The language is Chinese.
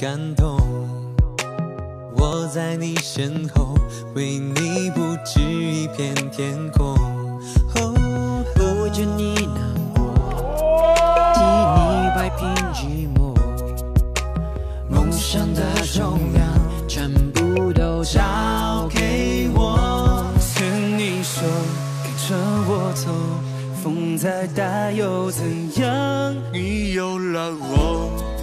感动。我在你身后，为你布置一片天空。哦，不准你难过，替你摆平寂寞。梦想的重量，全部都交给我。牵你手，跟着我走，风再大又怎样？你有了我。